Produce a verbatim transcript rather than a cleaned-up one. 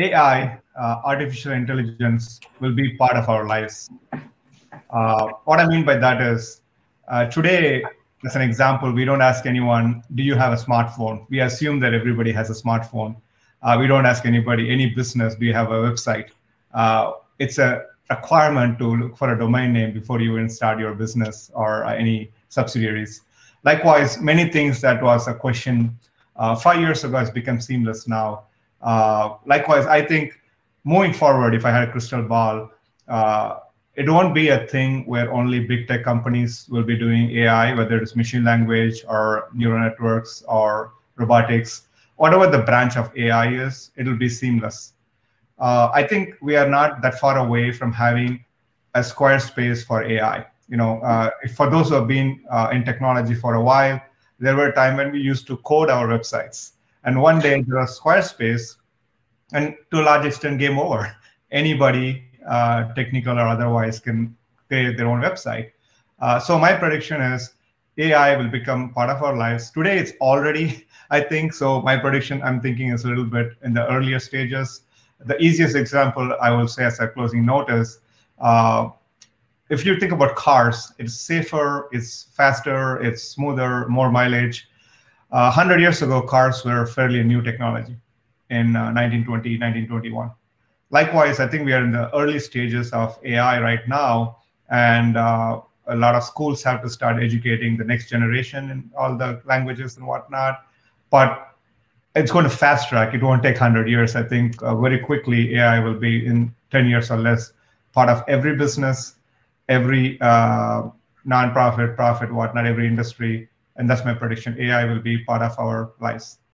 A I, uh, artificial intelligence, will be part of our lives. Uh, what I mean by that is, uh, today, as an example, we don't ask anyone, do you have a smartphone? We assume that everybody has a smartphone. Uh, we don't ask anybody, any business, do you have a website? Uh, it's a requirement to look for a domain name before you even start your business or uh, any subsidiaries. Likewise, many things that was a question uh, five years ago has become seamless now. Uh, likewise, I think moving forward, if I had a crystal ball, uh, it won't be a thing where only big tech companies will be doing A I, whether it's machine language or neural networks or robotics. Whatever the branch of A I is, it'll be seamless. Uh, I think we are not that far away from having a Squarespace for A I. You know, uh, for those who have been uh, in technology for a while, there were a time when we used to code our websites. And one day there was Squarespace, and to a large extent, game over. Anybody, uh, technical or otherwise, can create their own website. Uh, so my prediction is A I will become part of our lives. Today it's already, I think, so my prediction I'm thinking is a little bit in the earlier stages. The easiest example I will say as a closing note is, uh, if you think about cars, it's safer, it's faster, it's smoother, more mileage. Uh, one hundred years ago, cars were fairly new technology in uh, nineteen twenty, nineteen twenty-one. Likewise, I think we are in the early stages of A I right now, and uh, a lot of schools have to start educating the next generation in all the languages and whatnot. But it's going to fast track. It won't take one hundred years. I think uh, very quickly, A I will be in ten years or less part of every business, every uh, nonprofit, profit, whatnot, every industry. And that's my prediction. A I will be part of our lives.